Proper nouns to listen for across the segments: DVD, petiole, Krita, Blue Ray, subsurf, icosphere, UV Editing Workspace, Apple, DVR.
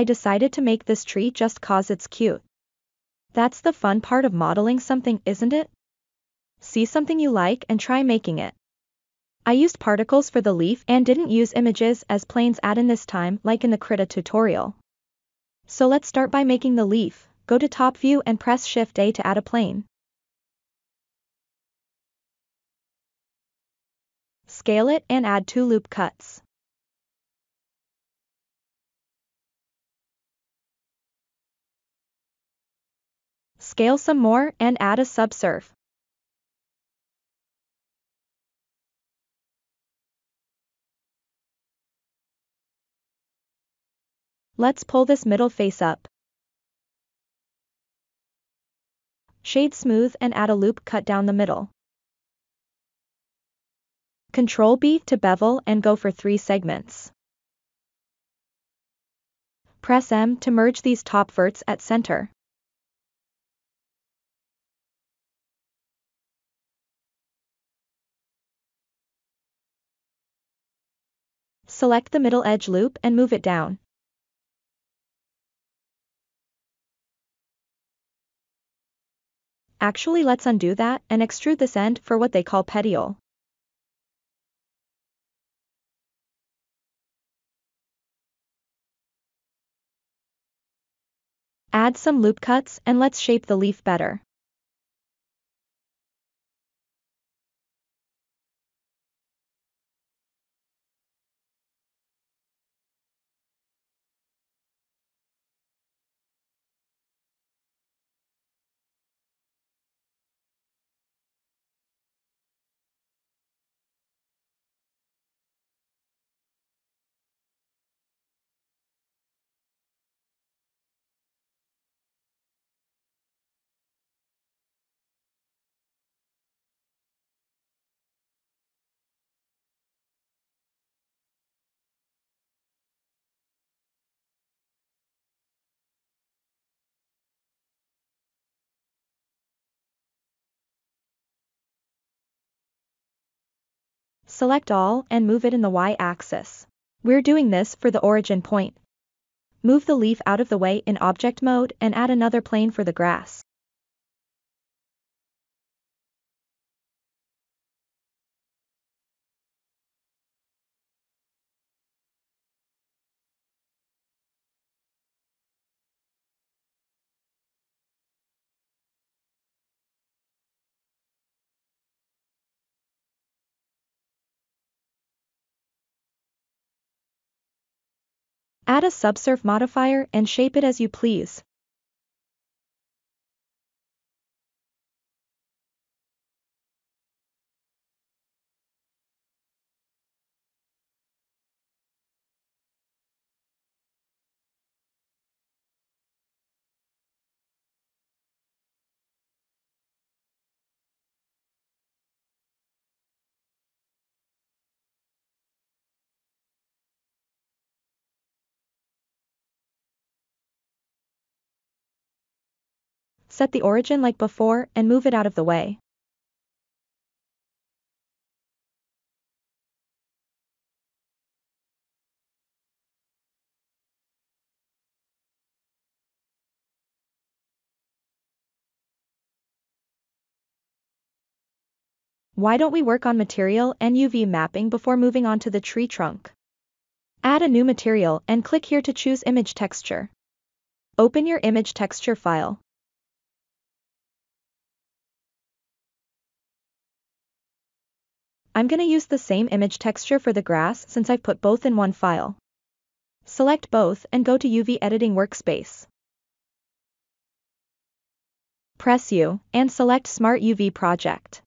I decided to make this tree just cause it's cute. That's the fun part of modeling something, isn't it? See something you like and try making it. I used particles for the leaf and didn't use images as planes add in this time like in the Krita tutorial. So let's start by making the leaf. Go to top view and press Shift A to add a plane. Scale it and add 2 loop cuts. Scale some more and add a subsurf. Let's pull this middle face up. Shade smooth and add a loop cut down the middle. Ctrl B to bevel and go for 3 segments. Press M to merge these top verts at center. Select the middle edge loop and move it down. Actually, let's undo that and extrude this end for what they call petiole. Add some loop cuts and let's shape the leaf better. Select all and move it in the y-axis. We're doing this for the origin point. Move the leaf out of the way in object mode and add another plane for the grass. Add a subsurf modifier and shape it as you please. Set the origin like before and move it out of the way. Why don't we work on material and UV mapping before moving on to the tree trunk? Add a new material and click here to choose image texture. Open your image texture file. I'm going to use the same image texture for the grass since I've put both in one file. Select both and go to UV Editing Workspace. Press U and select Smart UV Project.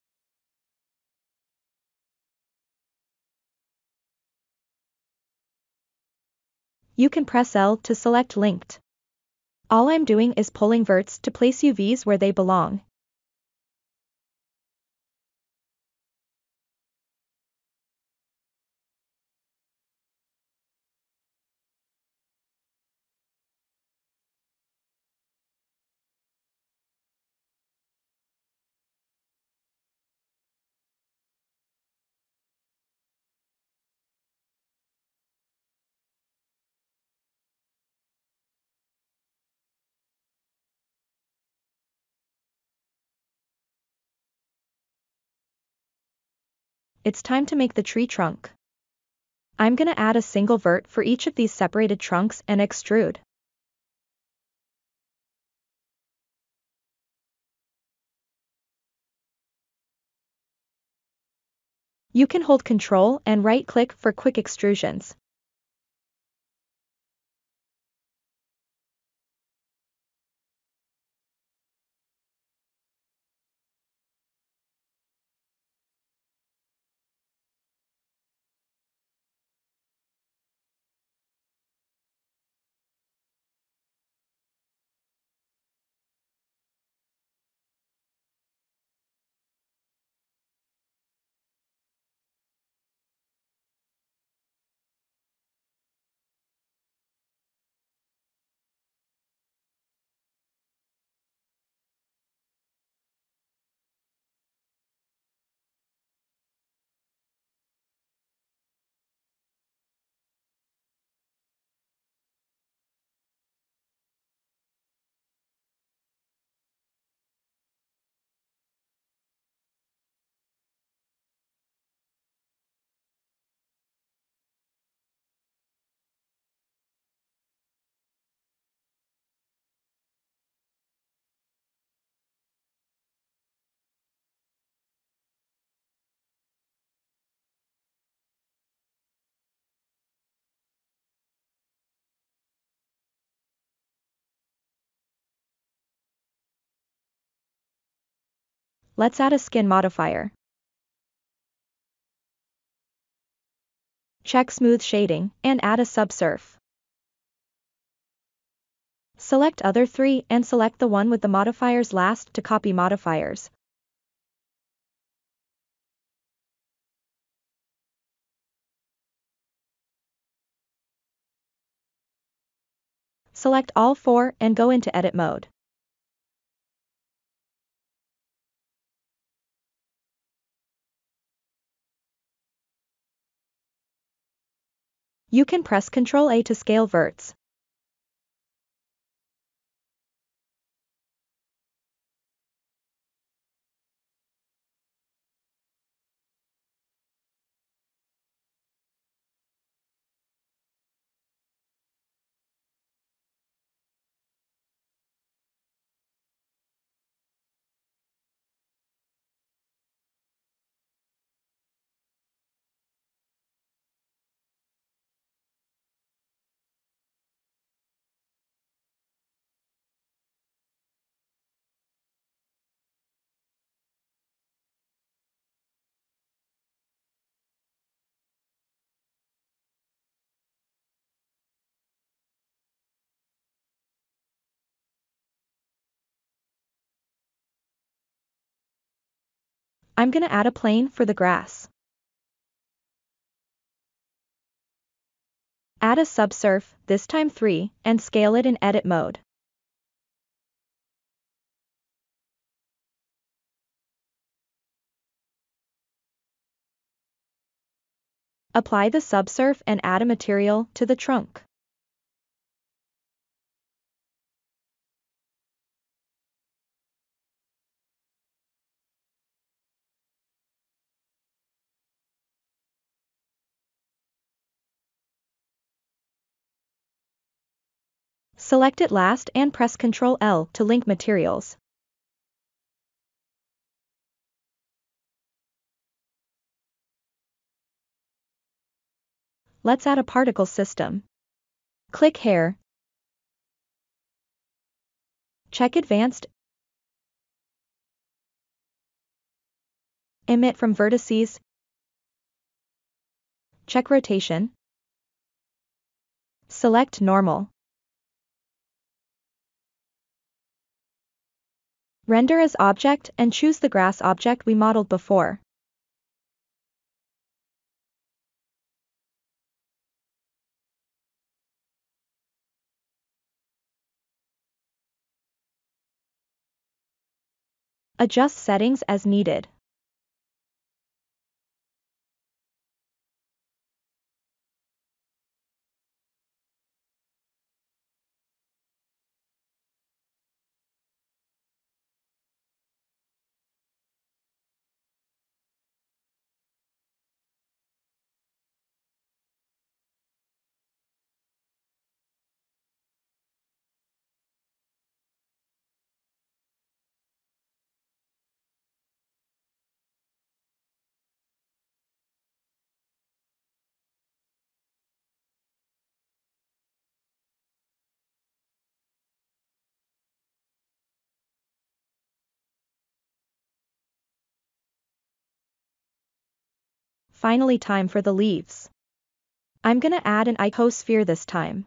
You can press L to select Linked. All I'm doing is pulling verts to place UVs where they belong. it's time to make the tree trunk. I'm gonna add a single vert for each of these separated trunks and extrude. You can hold Ctrl and right-click for quick extrusions. Let's add a skin modifier. Check Smooth Shading and add a subsurf. Select other three and select the one with the modifiers last to copy modifiers. Select all four and go into edit mode. You can press Ctrl A to scale verts. I'm gonna add a plane for the grass. Add a subsurf, this time 3, and scale it in edit mode. Apply the subsurf and add a material to the trunk. Select it last and press Ctrl L to link materials. Let's add a particle system. Click here. Check Advanced. Emit from vertices. Check Rotation. Select Normal. Render as object and choose the grass object we modeled before. Adjust settings as needed. finally time for the leaves. I'm gonna add an icosphere this time.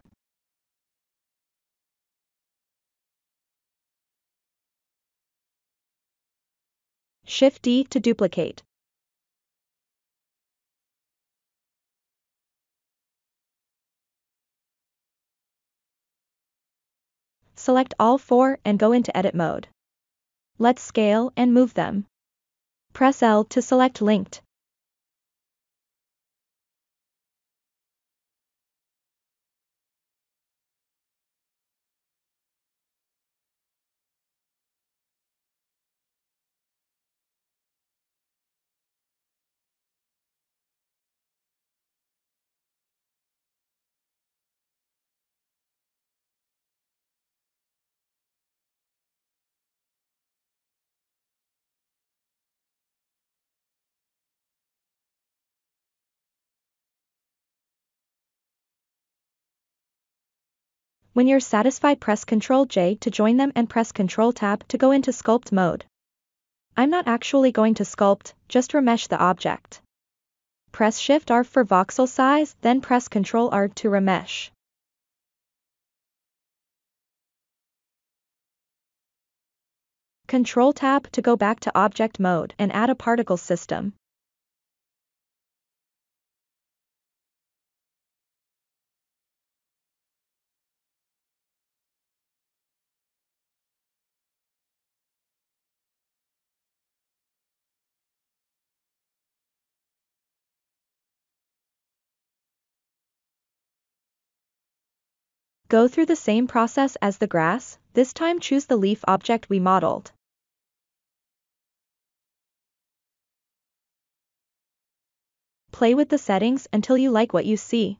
Shift D to duplicate. Select all four and go into edit mode. Let's scale and move them. Press L to select linked. When you're satisfied, press Ctrl-J to join them and press Ctrl-Tab to go into sculpt mode. I'm not actually going to sculpt, just remesh the object. Press Shift-R for voxel size, then press Ctrl-R to remesh. Ctrl-Tab to go back to object mode and add a particle system. Go through the same process as the grass, this time choose the leaf object we modeled. Play with the settings until you like what you see.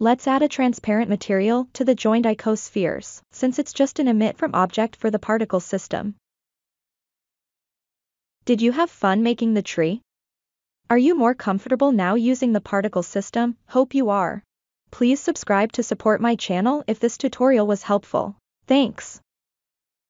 Let's add a transparent material to the joined icospheres, since it's just an emit from object for the particle system. Did you have fun making the tree? Are you more comfortable now using the particle system? Hope you are. Please subscribe to support my channel if this tutorial was helpful. Thanks.